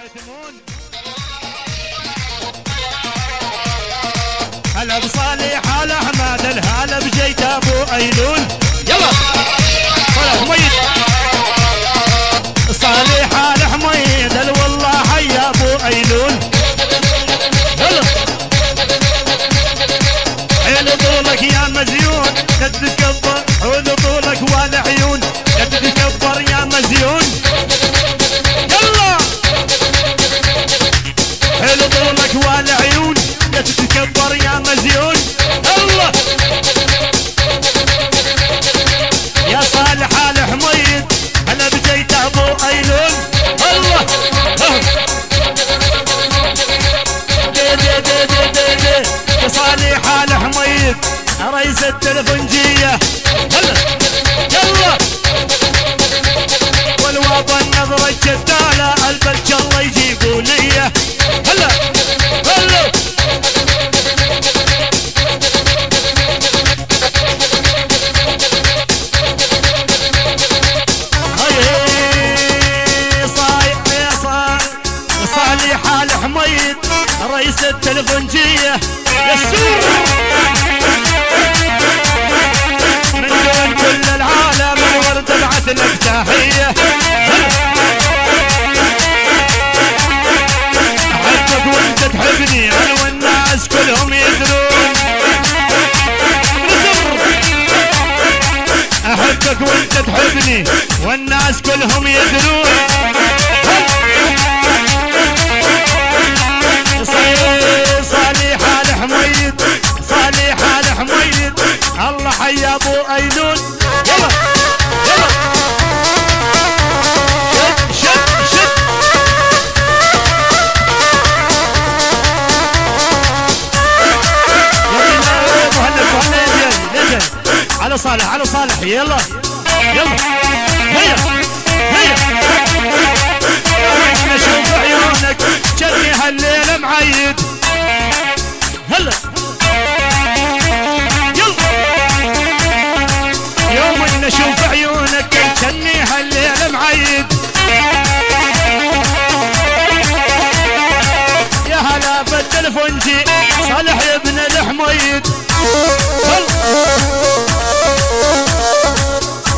حتمون هلا بصالح هلا احمد الهلا بجيت ابو ايلول يلا صالح حميد صالح هلا حميد والله حيا ابو ايلول يلا حيل طولك يا مزيون لا تتكبر حول طولك ولا عيون لا تتكبر يا مزيون تتكبر يا مزيون الله يا صالح على حميد هلا بجيت ابو ايلول الله دي دي دي دي دي دي يا صالح على حميد رئيس التلفنجيه هلا يلا والوطن نظره جداله قلبك الله يجيبوا لي هلا هلا رئيس التلفونجية يسور من دون كل العالم الورد بعثلك تحية حبك وانت تحبني انا والناس كلهم يدرون احبك وانت تحبني والناس كلهم يدرون الله حيا ابو ايلول يلا يلا شد شد شد يلا ابو هنك وهنك على صالح على صالح يلا يلا هيا هيا انا اشوف عيونك جني هالليله معيد هلا شوف عيونك كني هالليله معيد يا هلا بالتلفونجي صالح ابن الحميد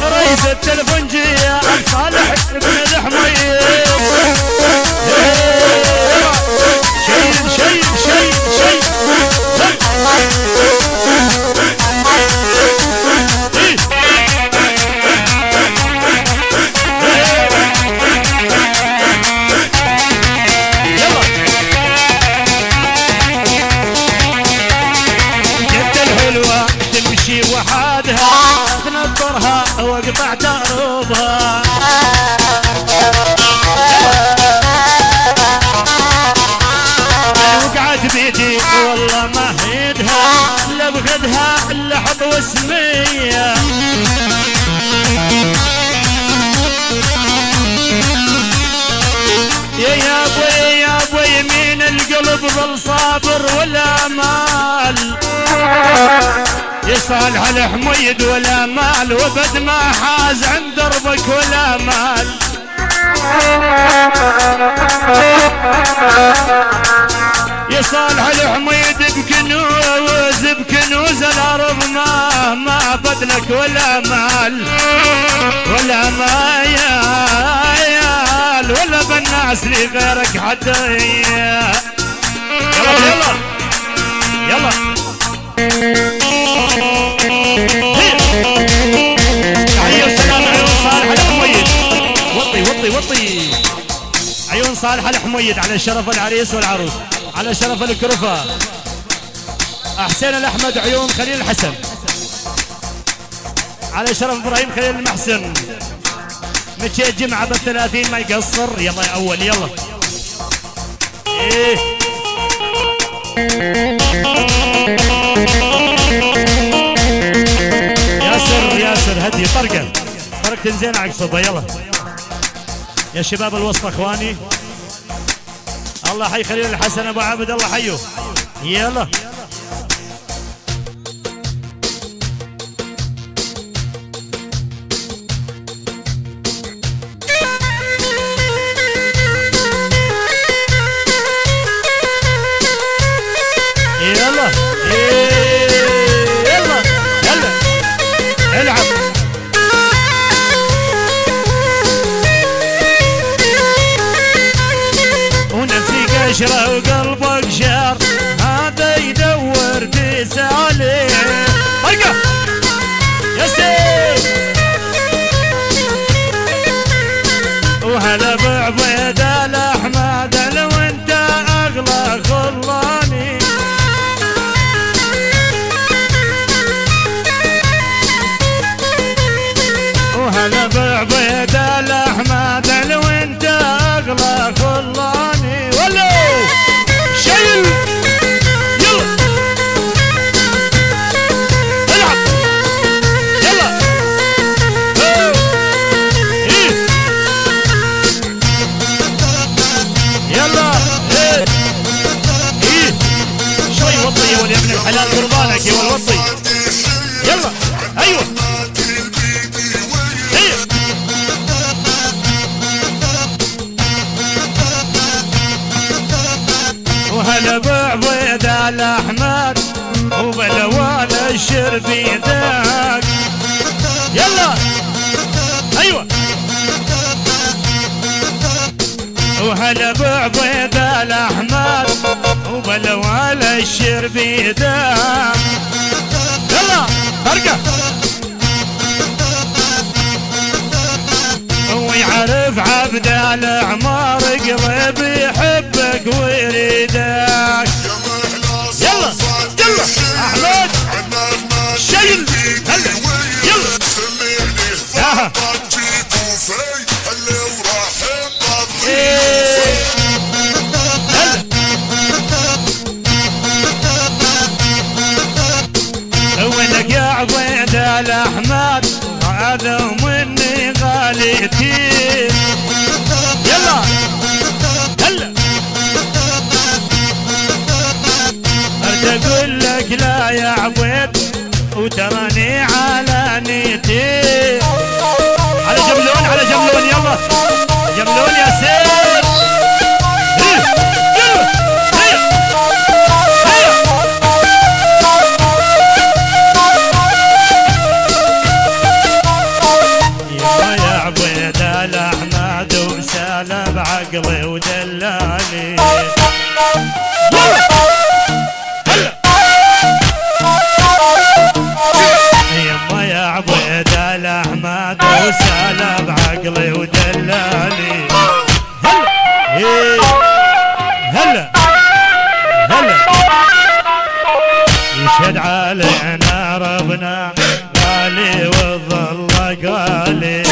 رئيس التلفونجي يا صالح ابن الحميد شيء شيء شيء شيء وقطع دروبها وقعت بيدي والله ما هيدها لا بخدها الا حب وسميه يا ابوي يا ابوي مين القلب ظل صابر والامال يصال على حميد ولا مال وبد ما حاز عند دربك ولا مال يصال على حميد بكنوز بكنوز الارض ما بدلك ولا مال ولا مايال ولا بالناس لي غيرك حتى يلا يلا يلا عيون سلام عيون صالح الحميد وطي وطي وطي عيون صالح الحميد على شرف العريس والعروس على شرف الكرفة حسين الأحمد عيون خليل الحسن على شرف إبراهيم خليل المحسن مشيت جمعة بالثلاثين ما يقصر يلا يا أول يلا ياسر ياسر هدي طرقه طرقه زينه على قصده يلا يا شباب الوسطى اخواني الله حي خليل الحسن ابو عابد الله حيه يلا عشرة وقلبك شر هذا يدور تسالي طرقة يا سيد وهلا بعبيد الأحمد لو انت اغلى خلاني وهلا بعبيد الأحمد لو انت اغلى خلاني ولو شيل يلا العب يلا ايه يلا ايه ايه شوي وطي يا ولي ابن الحلال قربانك يا والوطي يلا ايوه وهلا بعبيد الأحمد وبلوان الشرب يداك يلا ايوه وهلا بعبيد الأحمد وبلوان الشرب يداك يلا ارجع ويعرف عبد العمار قريب يحبك ويريدك يلا يلا احمد شيل هلا يلا اها هلا وينك يا عبيد الاحمد هذا ومني غالي كتير يلا هلا ارد اقول لك لا يا عبيد وتراني على نيتي على جملون على جملون يلا جملون يا سيد بعقلي ودلاني يما يا عبيد الاحمد وساله بعقلي ودلاني هلا هلا هلا يشهد علينا ربنا غالي وظل غالي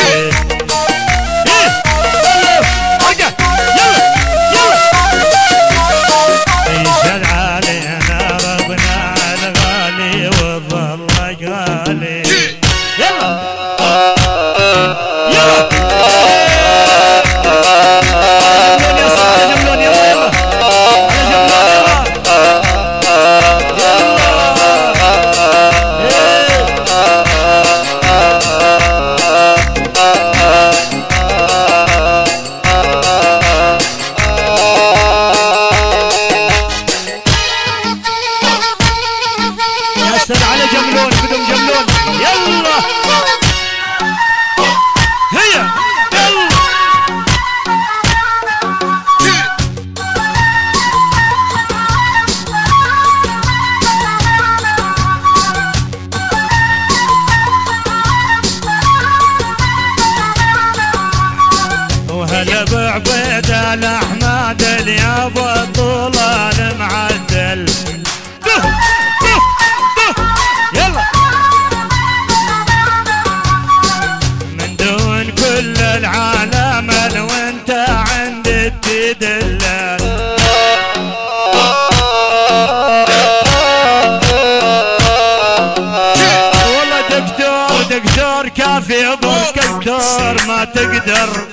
ما تقدر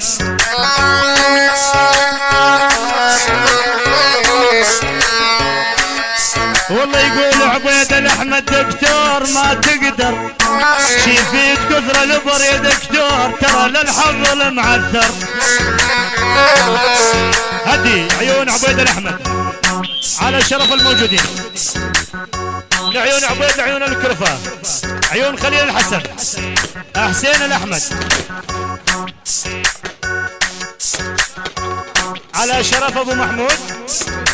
والله يقول عبيد الاحمد دكتور ما تقدر شفيت كثر الابر يا دكتور ترى للحظ المعذر هدي عيون عبيد الاحمد على شرف الموجودين لعيون عبيد عيون الكرفة عيون خليل الحسن حسين الاحمد على شرف ابو محمود.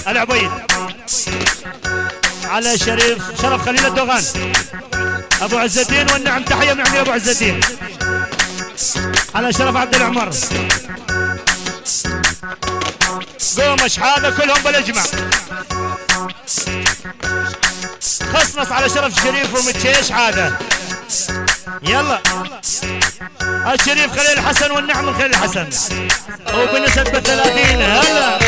العبيد، على شريف شرف خليل الدوغان، ابو عز الدين والنعم، تحيه من عمي ابو عز الدين، على شرف عبد العمر، قومش هذا كلهم بالاجمع، خصنص على شرف شريف ومتشيش هذا، يلا الشريف خليل الحسن والنعم من خليل الحسن وبنسبة 30. هلا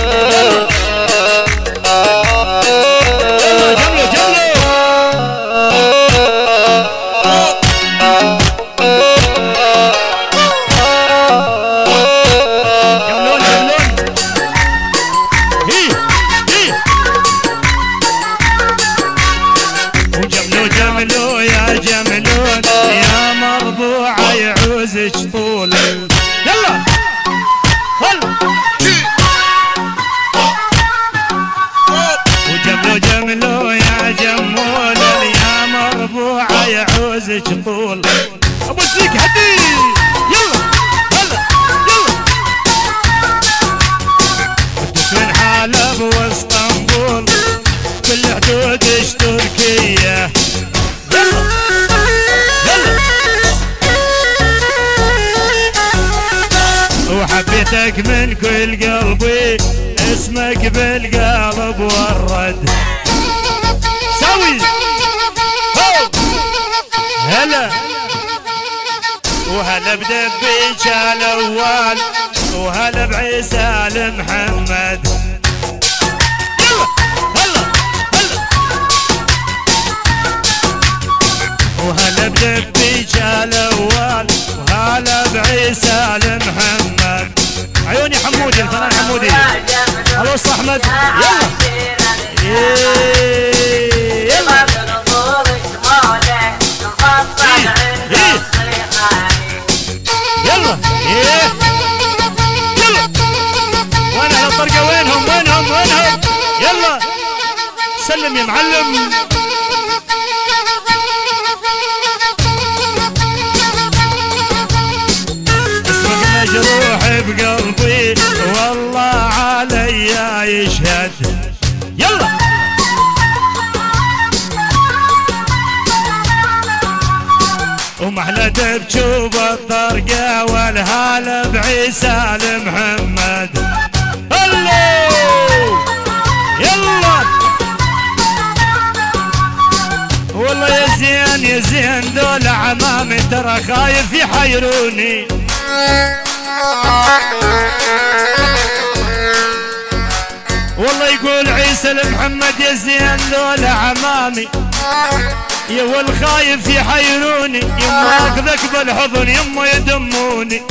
جملوا جملوا من كل قلبي اسمك بالقلب والرد سوي هلا وهلا بدبيك الاول وهلا بعيسى لمحمد يلا هلا هلا وهلا بدبيك الاول وهلا بعيسى لمحمد عيوني حمودي الفنان حمودي الوسط احمد يلا يلا يلا يلا وانا هالطرقه وينهم وينهم وينهم يلا سلم يا معلم جروح بقلبي والله علي يشهد يلا ومحلى دبشوب الطرقه والهاله بعيسى لمحمد الله يلا والله يا زين يا زين دول عمامي ترى خايف يحيروني والله يقول عيسى لمحمد يا زين ذولا عمامي يا والخايف يحيروني يما اخذك بالحضن يما يدموني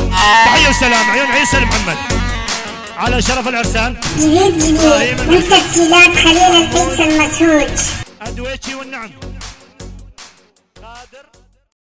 تحيه وسلام عيون عيسى لمحمد على شرف العرسان زين زين وانت السلام خلينا العيسى المسهوج ادويتشي والنعم